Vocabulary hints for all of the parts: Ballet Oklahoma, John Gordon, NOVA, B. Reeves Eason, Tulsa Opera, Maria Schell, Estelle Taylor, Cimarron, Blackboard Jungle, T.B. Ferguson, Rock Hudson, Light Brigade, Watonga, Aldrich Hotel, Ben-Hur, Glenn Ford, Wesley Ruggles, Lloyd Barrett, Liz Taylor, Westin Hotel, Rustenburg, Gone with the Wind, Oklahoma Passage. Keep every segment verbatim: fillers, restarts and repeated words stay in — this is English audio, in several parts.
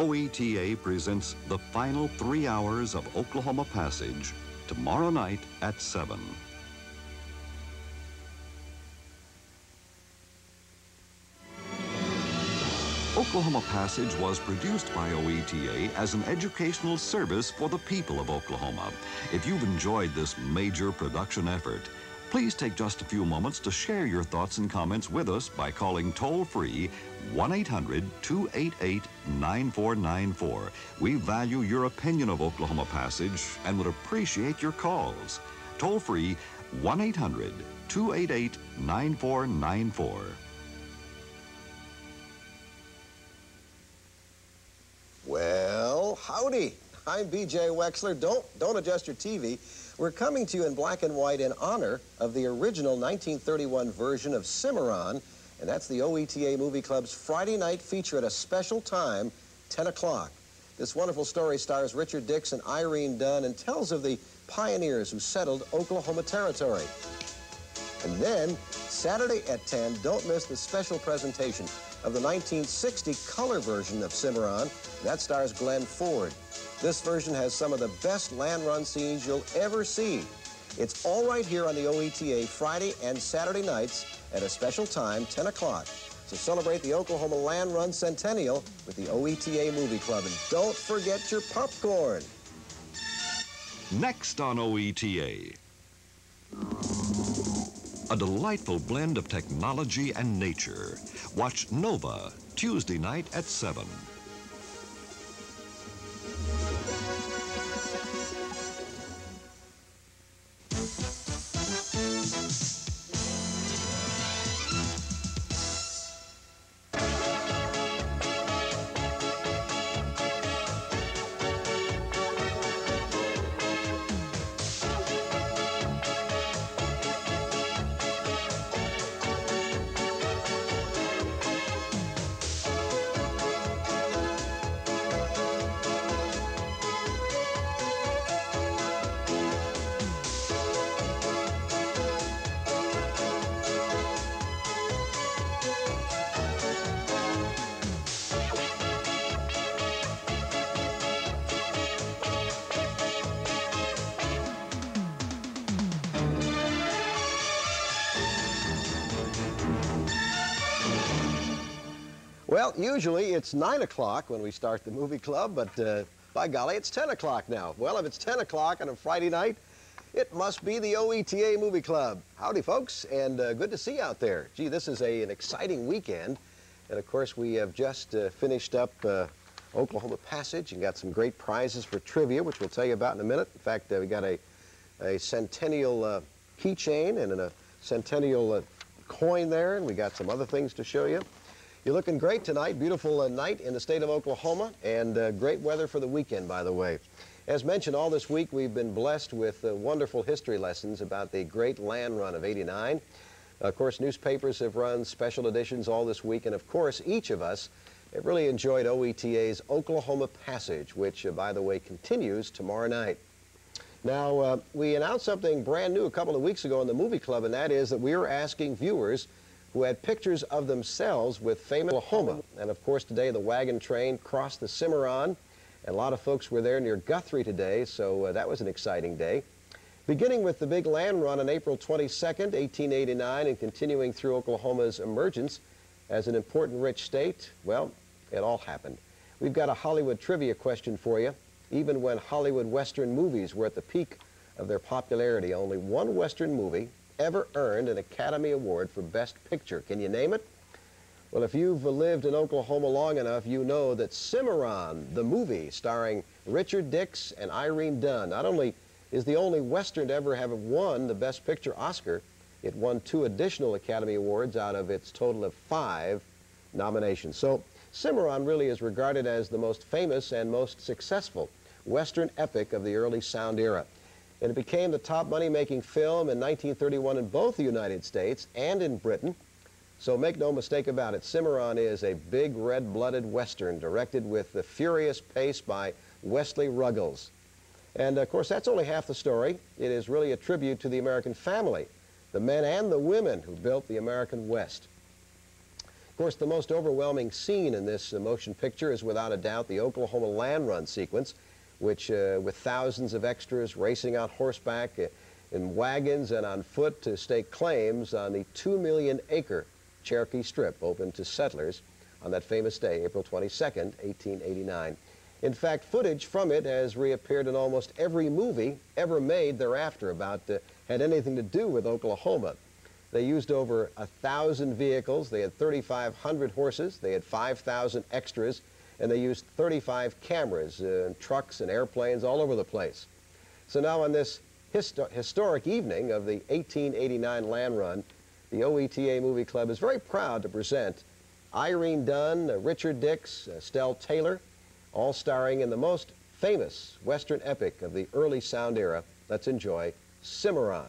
O E T A presents the final three hours of Oklahoma Passage tomorrow night at seven. Oklahoma Passage was produced by O E T A as an educational service for the people of Oklahoma. If you've enjoyed this major production effort, please take just a few moments to share your thoughts and comments with us by calling toll-free one eight hundred, two eight eight, nine four nine four. We value your opinion of Oklahoma Passage and would appreciate your calls. Toll-free one eight hundred, two eight eight, nine four nine four. Well, howdy. I'm B J Wexler. Don't, don't adjust your T V. We're coming to you in black and white in honor of the original nineteen thirty-one version of Cimarron, and that's the O E T A Movie Club's Friday night feature at a special time, ten o'clock. This wonderful story stars Richard Dix and Irene Dunne and tells of the pioneers who settled Oklahoma Territory. And then, Saturday at ten, don't miss the special presentation of the nineteen sixty color version of Cimarron. That stars Glenn Ford. This version has some of the best land-run scenes you'll ever see. It's all right here on the O E T A Friday and Saturday nights at a special time, ten o'clock. So celebrate the Oklahoma land-run centennial with the O E T A Movie Club. And don't forget your popcorn. Next on O E T A. A delightful blend of technology and nature. Watch NOVA, Tuesday night at seven. Well, usually it's nine o'clock when we start the movie club, but uh, by golly, it's ten o'clock now. Well, if it's ten o'clock on a Friday night, it must be the O E T A Movie Club. Howdy, folks, and uh, good to see you out there. Gee, this is a, an exciting weekend, and of course, we have just uh, finished up uh, Oklahoma Passage and got some great prizes for trivia, which we'll tell you about in a minute. In fact, uh, we got a, a centennial uh, keychain and a centennial uh, coin there, and we got some other things to show you. You're looking great tonight, beautiful uh, night in the state of Oklahoma, and uh, great weather for the weekend, by the way. As mentioned, all this week we've been blessed with uh, wonderful history lessons about the great land run of eighty-nine. Uh, of course, newspapers have run special editions all this week, and of course, each of us have really enjoyed O E T A's Oklahoma Passage, which, uh, by the way, continues tomorrow night. Now, uh, we announced something brand new a couple of weeks ago in the movie club, and that is that we are asking viewers who had pictures of themselves with famous Oklahoma. And of course today the wagon train crossed the Cimarron, and a lot of folks were there near Guthrie today, so uh, that was an exciting day. Beginning with the big land run on April twenty-second, eighteen eighty-nine, and continuing through Oklahoma's emergence as an important rich state, well, it all happened. We've got a Hollywood trivia question for you. Even when Hollywood Western movies were at the peak of their popularity, only one Western movie ever earned an Academy Award for Best Picture. Can you name it? Well, if you've lived in Oklahoma long enough, you know that Cimarron, the movie starring Richard Dix and Irene Dunne, not only is the only Western to ever have won the Best Picture Oscar, it won two additional Academy Awards out of its total of five nominations. So Cimarron really is regarded as the most famous and most successful Western epic of the early sound era. And it became the top money-making film in nineteen thirty-one in both the United States and in Britain. So make no mistake about it, Cimarron is a big red-blooded Western directed with the furious pace by Wesley Ruggles. And of course, that's only half the story. It is really a tribute to the American family, the men and the women who built the American West. Of Of course, the most overwhelming scene in this uh, motion picture is without a doubt the Oklahoma land run sequence, which uh, with thousands of extras racing on horseback, uh, in wagons, and on foot to stake claims on the two million acre Cherokee Strip open to settlers on that famous day, April twenty-second, eighteen eighty-nine. In fact, footage from it has reappeared in almost every movie ever made thereafter about uh, had anything to do with Oklahoma. They used over a thousand vehicles, they had thirty-five hundred horses, they had five thousand extras, and they used thirty-five cameras, uh, and trucks and airplanes all over the place. So now on this histo historic evening of the eighteen eighty-nine land run, the O E T A Movie Club is very proud to present Irene Dunne, uh, Richard Dix, Estelle Taylor, all starring in the most famous Western epic of the early sound era. Let's enjoy Cimarron.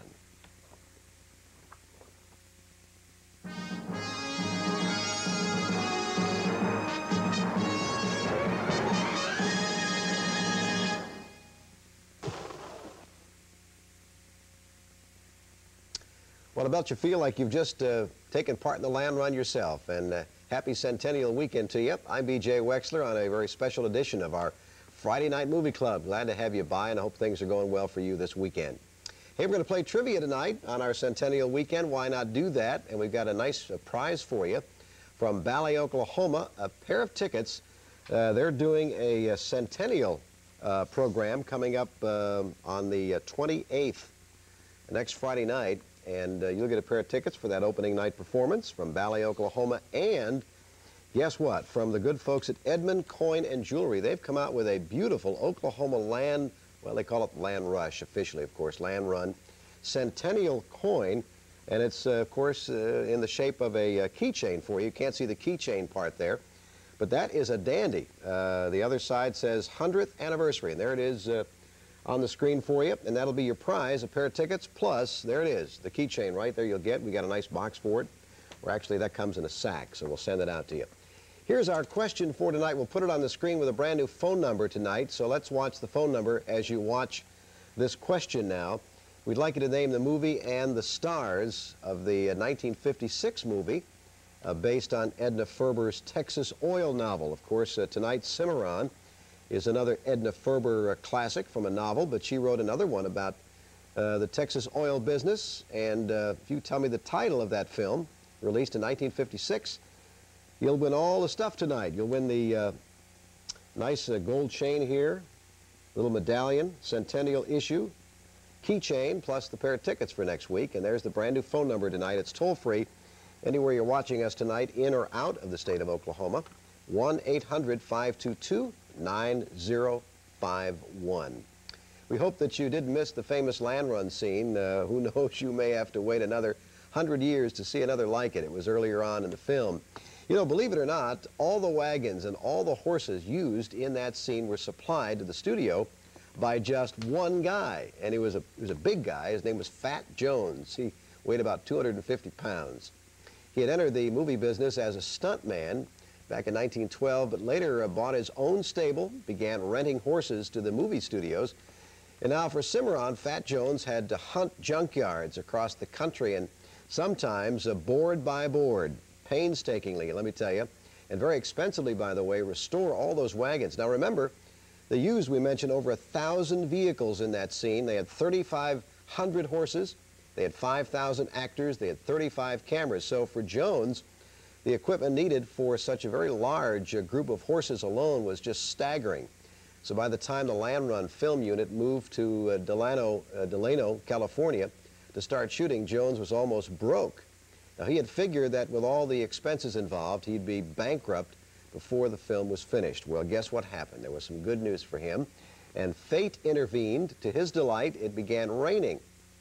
Well, I bet you feel like you've just uh, taken part in the land run yourself, and uh, happy Centennial Weekend to you. I'm B J Wexler on a very special edition of our Friday Night Movie Club. Glad to have you by, and I hope things are going well for you this weekend. Hey, we're going to play trivia tonight on our Centennial Weekend. Why not do that? And we've got a nice uh, prize for you from Ballet Oklahoma, a pair of tickets. Uh, they're doing a, a Centennial uh, program coming up um, on the uh, twenty-eighth, next Friday night. And uh, you'll get a pair of tickets for that opening night performance from Ballet Oklahoma, and guess what? From the good folks at Edmund Coin and Jewelry. They've come out with a beautiful Oklahoma land, well, they call it Land Rush officially, of course, Land Run Centennial coin, and it's, uh, of course, uh, in the shape of a uh, keychain for you. You can't see the keychain part there, but that is a dandy. Uh, the other side says hundredth anniversary, and there it is. Uh, on the screen for you, and that'll be your prize, a pair of tickets, plus, there it is, the keychain right there you'll get. We got a nice box for it, or actually that comes in a sack, so we'll send it out to you. Here's our question for tonight. We'll put it on the screen with a brand new phone number tonight, so let's watch the phone number as you watch this question now. We'd like you to name the movie and the stars of the nineteen fifty-six movie uh, based on Edna Ferber's Texas Oil novel. Of course, uh, tonight's Cimarron is another Edna Ferber uh, classic from a novel, but she wrote another one about uh, the Texas oil business. And uh, if you tell me the title of that film, released in nineteen fifty-six, you'll win all the stuff tonight. You'll win the uh, nice uh, gold chain here, little medallion, Centennial issue, keychain, plus the pair of tickets for next week. And there's the brand new phone number tonight. It's toll-free anywhere you're watching us tonight, in or out of the state of Oklahoma, one eight hundred, five two two, nine zero five one. We hope that you didn't miss the famous land run scene. Uh, who knows, you may have to wait another hundred years to see another like it. It was earlier on in the film. You know, believe it or not, all the wagons and all the horses used in that scene were supplied to the studio by just one guy, and he was a he was a big guy. His name was Fat Jones. He weighed about two hundred fifty pounds. He had entered the movie business as a stuntman back in nineteen twelve, but later uh, bought his own stable, began renting horses to the movie studios, and now for Cimarron, Fat Jones had to hunt junkyards across the country, and sometimes uh, board by board, painstakingly, let me tell you, and very expensively, by the way, restore all those wagons. Now remember, the used, we mentioned, over a thousand vehicles in that scene. They had thirty-five hundred horses, they had five thousand actors, they had thirty-five cameras, so for Jones, the equipment needed for such a very large uh, group of horses alone was just staggering. So by the time the Land Run film unit moved to uh, Delano, uh, Delano, California to start shooting, Jones was almost broke. Now he had figured that with all the expenses involved, he'd be bankrupt before the film was finished. Well, guess what happened? There was some good news for him, and fate intervened. To his delight, it began raining.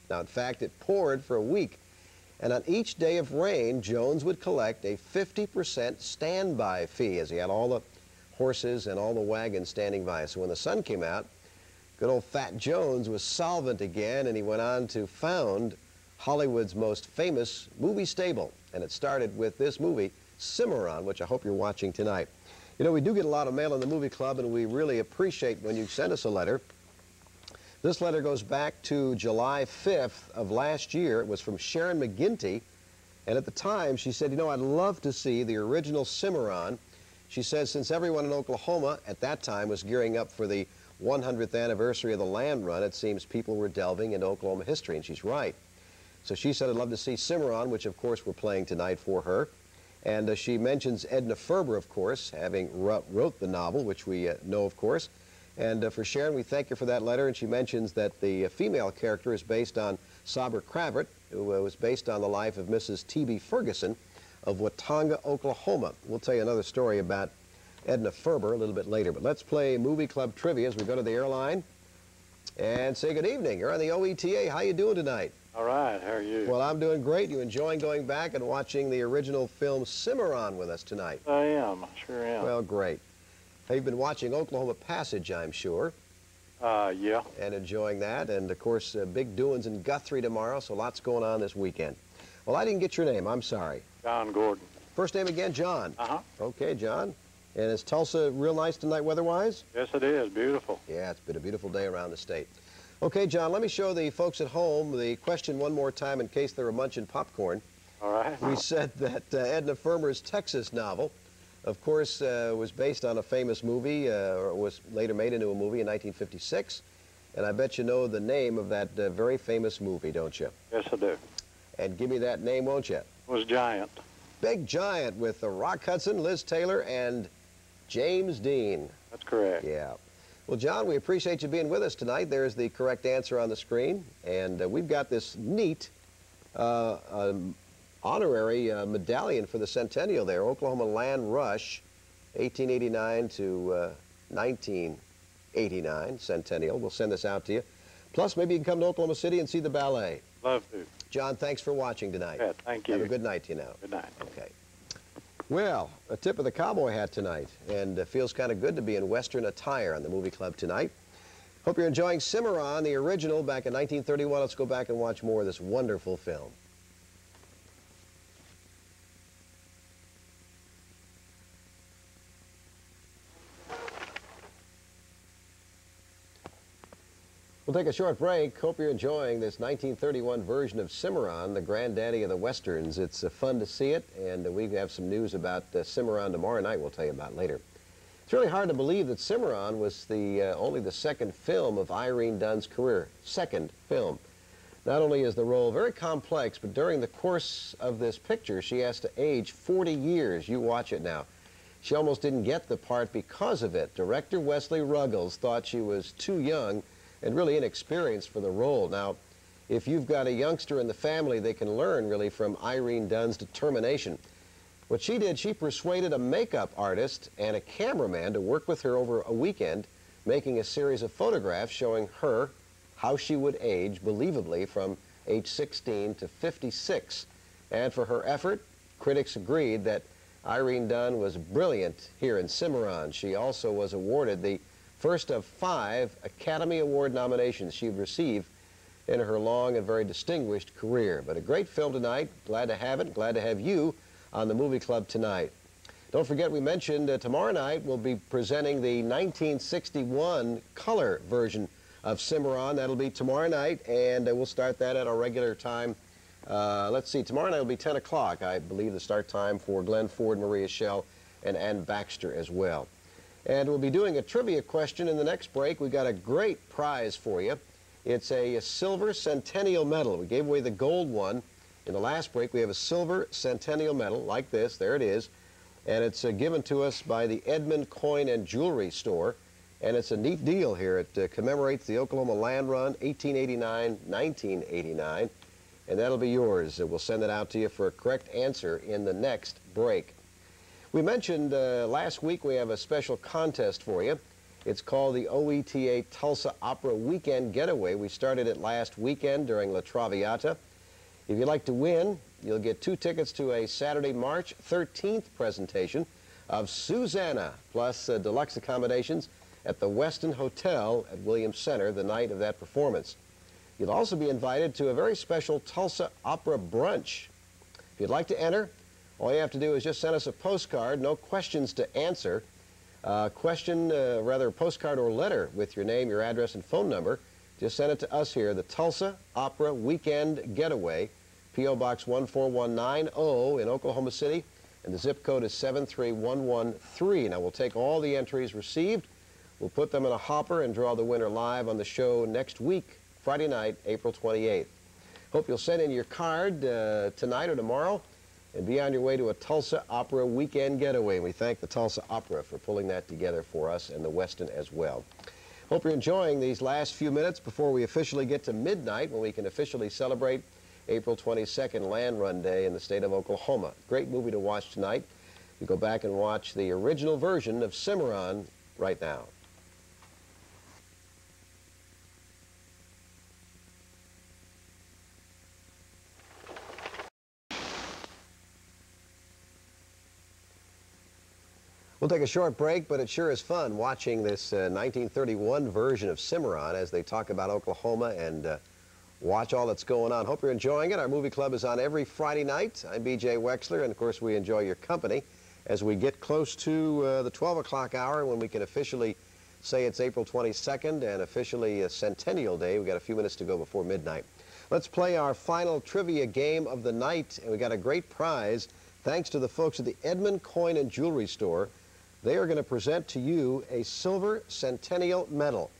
Now, in fact, it poured for a week. And on each day of rain, Jones would collect a fifty percent standby fee, as he had all the horses and all the wagons standing by. So when the sun came out, good old Fat Jones was solvent again, and he went on to found Hollywood's most famous movie stable. And it started with this movie, Cimarron, which I hope you're watching tonight. You know, we do get a lot of mail in the movie club, and we really appreciate when you send us a letter. This letter goes back to July fifth of last year. It was from Sharon McGuinty And at the time, she said, you know, I'd love to see the original Cimarron. She says, since everyone in Oklahoma at that time was gearing up for the one hundredth anniversary of the land run, it seems people were delving into Oklahoma history, and she's right. So she said, I'd love to see Cimarron, which, of course, we're playing tonight for her. And uh, she mentions Edna Ferber, of course, having wrote the novel, which we uh, know, of course. And uh, for Sharon, we thank you for that letter. And she mentions that the uh, female character is based on Sabra Kravart, who uh, was based on the life of Missus T B Ferguson of Watonga, Oklahoma. We'll tell you another story about Edna Ferber a little bit later. But let's play Movie Club Trivia as we go to the airline and say good evening. You're on the O E T A. How you doing tonight? All right. How are you? Well, I'm doing great. You enjoying going back and watching the original film Cimarron with us tonight? I am. Sure am. Well, great. Hey, you've been watching Oklahoma Passage, I'm sure. Uh, yeah. And enjoying that. And, of course, uh, big doings in Guthrie tomorrow, so lots going on this weekend. Well, I didn't get your name. I'm sorry. John Gordon. First name again, John. Uh-huh. Okay, John. And is Tulsa real nice tonight weather-wise? Yes, it is. Beautiful. Yeah, it's been a beautiful day around the state. Okay, John, let me show the folks at home the question one more time in case they were munching popcorn. All right. We said that uh, Edna Ferber's Texas novel, of course, uh, was based on a famous movie, uh, or was later made into a movie in nineteen fifty-six. And I bet you know the name of that uh, very famous movie, don't you? Yes, I do. And give me that name, won't you? It was Giant. Big Giant with uh, Rock Hudson, Liz Taylor, and James Dean. That's correct. Yeah. Well, John, we appreciate you being with us tonight. There's the correct answer on the screen. And uh, we've got this neat uh, um, honorary uh, medallion for the centennial there, Oklahoma Land Rush, eighteen eighty-nine to uh, nineteen eighty-nine, centennial. We'll send this out to you. Plus, maybe you can come to Oklahoma City and see the ballet. Love to. John, thanks for watching tonight. Yeah, thank you. Have a good night to you now. Good night. Okay. Well, a tip of the cowboy hat tonight, and it uh, feels kind of good to be in Western attire on the Movie Club tonight. Hope you're enjoying Cimarron, the original, back in nineteen thirty-one. Let's go back and watch more of this wonderful film. We'll take a short break. Hope you're enjoying this nineteen thirty-one version of Cimarron, the granddaddy of the Westerns. It's uh, fun to see it, and uh, we have some news about uh, Cimarron tomorrow night we'll tell you about later. It's really hard to believe that Cimarron was the uh, only the second film of Irene Dunne's career. Second film. Not only is the role very complex, but during the course of this picture, she has to age forty years. You watch it now. She almost didn't get the part because of it. Director Wesley Ruggles thought she was too young and really inexperienced for the role. Now, if you've got a youngster in the family, they can learn really from Irene Dunne's determination. What she did, she persuaded a makeup artist and a cameraman to work with her over a weekend, making a series of photographs showing her how she would age believably from age sixteen to fifty-six. And for her effort, critics agreed that Irene Dunne was brilliant here in Cimarron. She also was awarded the first of five Academy Award nominations she'd received in her long and very distinguished career. But a great film tonight. Glad to have it. Glad to have you on the Movie Club tonight. Don't forget, we mentioned uh, tomorrow night we'll be presenting the nineteen sixty-one color version of Cimarron. That'll be tomorrow night, and uh, we'll start that at our regular time. Uh, let's see, tomorrow night will be ten o'clock, I believe, the start time for Glenn Ford, Maria Schell, and Ann Baxter as well. And we'll be doing a trivia question in the next break. We've got a great prize for you. It's a, a silver centennial medal. We gave away the gold one in the last break. We have a silver centennial medal like this. There it is. And it's uh, given to us by the Edmond Coin and Jewelry Store. And it's a neat deal here. It uh, commemorates the Oklahoma Land Run, eighteen eighty-nine to nineteen eighty-nine. And that'll be yours. We'll send it out to you for a correct answer in the next break. We mentioned uh, last week we have a special contest for you. It's called the O E T A Tulsa Opera Weekend Getaway. We started it last weekend during La Traviata. If you'd like to win, you'll get two tickets to a Saturday, March thirteenth presentation of Susanna, plus uh, deluxe accommodations at the Westin Hotel at Williams Center the night of that performance. You'll also be invited to a very special Tulsa Opera brunch. If you'd like to enter, all you have to do is just send us a postcard, no questions to answer. Uh, question, uh, rather, postcard or letter with your name, your address, and phone number. Just send it to us here, the Tulsa Opera Weekend Getaway, P O. Box one four one nine zero in Oklahoma City, and the zip code is seven three one one three. Now, we'll take all the entries received. We'll put them in a hopper and draw the winner live on the show next week, Friday night, April twenty-eighth. Hope you'll send in your card uh, tonight or tomorrow and be on your way to a Tulsa Opera weekend getaway. We thank the Tulsa Opera for pulling that together for us, and the Westin as well. Hope you're enjoying these last few minutes before we officially get to midnight, when we can officially celebrate April twenty-second, Land Run Day in the state of Oklahoma. Great movie to watch tonight. You go back and watch the original version of Cimarron right now. We'll take a short break, but it sure is fun watching this uh, nineteen thirty-one version of Cimarron as they talk about Oklahoma and uh, watch all that's going on. Hope you're enjoying it. Our movie club is on every Friday night. I'm B J Wexler, and of course we enjoy your company as we get close to uh, the twelve o'clock hour, when we can officially say it's April twenty-second and officially a Centennial Day. We've got a few minutes to go before midnight. Let's play our final trivia game of the night, and we got a great prize thanks to the folks at the Edmond Coin and Jewelry Store. They are going to present to you a silver Centennial Medal.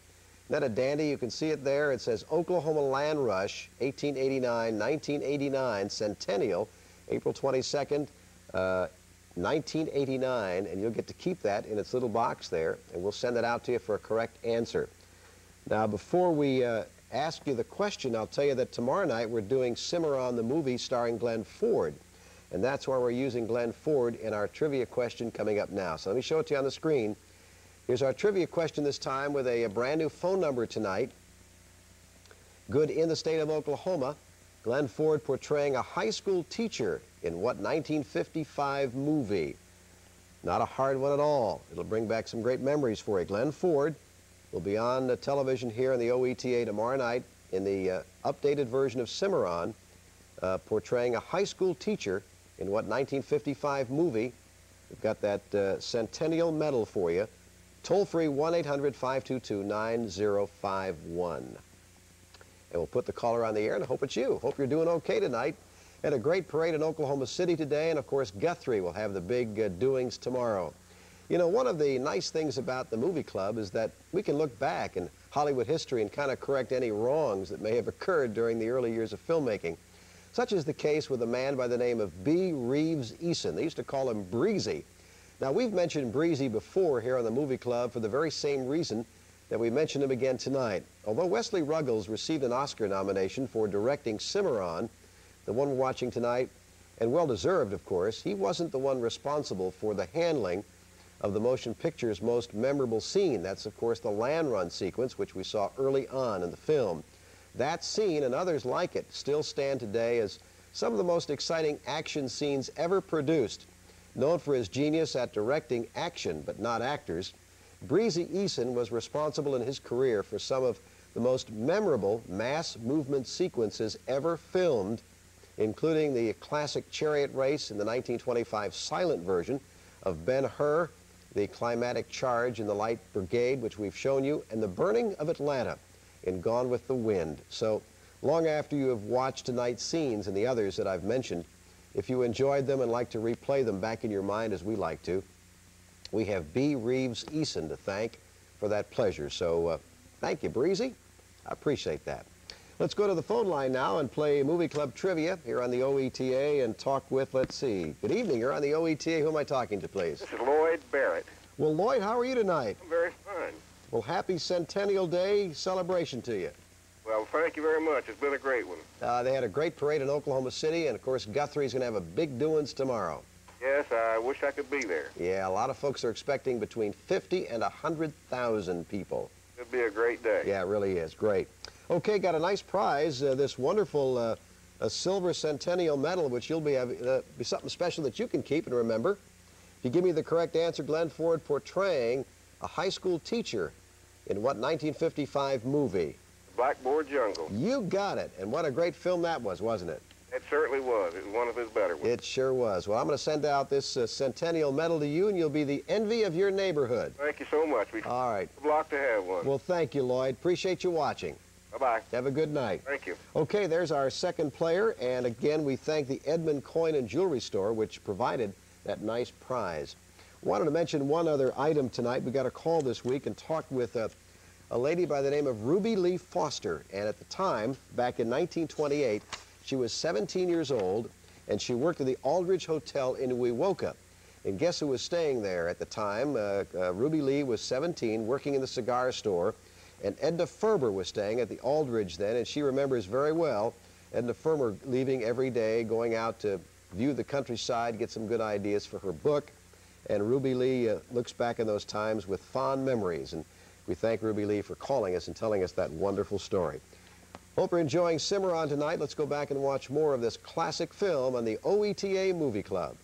Isn't that a dandy? You can see it there. It says Oklahoma Land Rush, eighteen eighty-nine nineteen eighty-nine, Centennial, April twenty-second, uh, nineteen eighty-nine, and you'll get to keep that in its little box there, and we'll send it out to you for a correct answer. Now, before we uh, ask you the question, I'll tell you that tomorrow night we're doing Cimarron the movie starring Glenn Ford. And that's why we're using Glenn Ford in our trivia question coming up now. So let me show it to you on the screen. Here's our trivia question this time with a, a brand new phone number tonight. Good in the state of Oklahoma, Glenn Ford portraying a high school teacher in what nineteen fifty-five movie? Not a hard one at all. It'll bring back some great memories for you. Glenn Ford will be on the television here in the O E T A tomorrow night in the uh, updated version of Cimarron, uh, portraying a high school teacher in what nineteen fifty-five movie? We've got that uh, Centennial Medal for you. Toll free, one eight hundred five two two nine zero five one. And we'll put the caller on the air and hope it's you. Hope you're doing okay tonight. Had a great parade in Oklahoma City today, and of course Guthrie will have the big uh, doings tomorrow. You know, one of the nice things about the movie club is that we can look back in Hollywood history and kind of correct any wrongs that may have occurred during the early years of filmmaking. Such is the case with a man by the name of B. Reeves Eason. They used to call him Breezy. Now, we've mentioned Breezy before here on the movie club for the very same reason that we mentioned him again tonight. Although Wesley Ruggles received an Oscar nomination for directing Cimarron, the one we're watching tonight, and well-deserved, of course, he wasn't the one responsible for the handling of the motion picture's most memorable scene. That's, of course, the land run sequence, which we saw early on in the film. That scene and others like it still stand today as some of the most exciting action scenes ever produced. Known for his genius at directing action, but not actors, Breezy Eason was responsible in his career for some of the most memorable mass movement sequences ever filmed, including the classic chariot race in the nineteen twenty-five silent version of Ben-Hur, the climatic charge in the Light Brigade, which we've shown you, and the burning of Atlanta in Gone with the Wind. So long after you have watched tonight's scenes and the others that I've mentioned, if you enjoyed them and like to replay them back in your mind as we like to, we have B. Reeves Eason to thank for that pleasure. So uh, thank you, Breezy. I appreciate that. Let's go to the phone line now and play Movie Club Trivia here on the O E T A and talk with, let's see, good evening, you're on the O E T A. Who am I talking to, please? This is Lloyd Barrett. Well, Lloyd, how are you tonight? I'm very fine. Well, happy Centennial Day celebration to you. Well, thank you very much. It's been a great one. Uh, they had a great parade in Oklahoma City, and of course, Guthrie's going to have a big doings tomorrow. Yes, I wish I could be there. Yeah, a lot of folks are expecting between fifty and a hundred thousand people. It'll be a great day. Yeah, it really is. Great. Okay, got a nice prize, uh, this wonderful uh, a silver Centennial Medal, which you'll be, have, uh, be something special that you can keep and remember. If you give me the correct answer, Glenn Ford portraying a high school teacher in what nineteen fifty-five movie? Blackboard Jungle. You got it. And what a great film that was, wasn't it? It certainly was. It was one of his better ones. It sure was. Well, I'm going to send out this uh, Centennial Medal to you, and you'll be the envy of your neighborhood. Thank you so much. We All right. We're blocked to have one. Well, thank you, Lloyd. Appreciate you watching. Bye-bye. Bye-bye. Have a good night. Thank you. Okay, there's our second player, and again, we thank the Edmond Coin and Jewelry Store, which provided that nice prize. Wanted to mention one other item tonight. We got a call this week and talked with a, a lady by the name of Ruby Lee Foster, and at the time, back in nineteen twenty-eight, she was seventeen years old, and she worked at the Aldrich Hotel in Wewoka. And guess who was staying there at the time? Uh, uh, Ruby Lee was seventeen, working in the cigar store, and Edna Ferber was staying at the Aldrich then, and she remembers very well Edna Ferber leaving every day, going out to view the countryside, get some good ideas for her book. And Ruby Lee uh, looks back in those times with fond memories, and we thank Ruby Lee for calling us and telling us that wonderful story. Hope you're enjoying Cimarron tonight. Let's go back and watch more of this classic film on the O E T A Movie Club.